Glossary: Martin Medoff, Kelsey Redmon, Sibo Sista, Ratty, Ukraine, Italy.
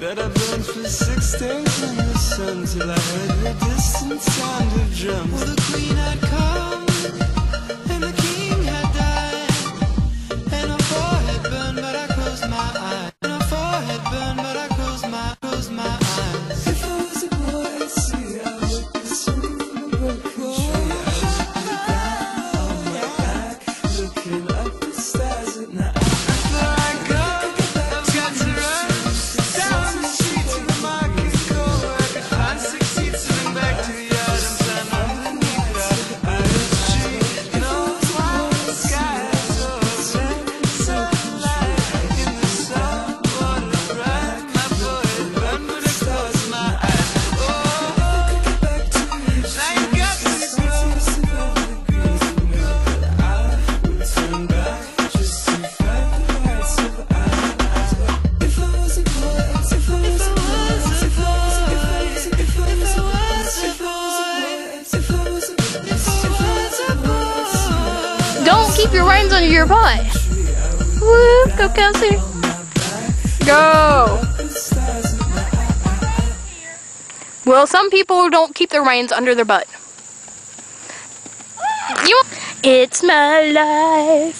That I burned for 6 days in the sun till I heard the distant sound of drums. Well, the queen had come and the king had died, and our forehead burned, but I closed my eyes. And our forehead burned, but I closed my eyes. If I was a boy, I'd see I would be sitting in the broken tree. I would be down on my back, looking up the stars at night. Don't keep your reins under your butt. Woo, go Kelsey. Go. Well, some people don't keep their reins under their butt. It's my life.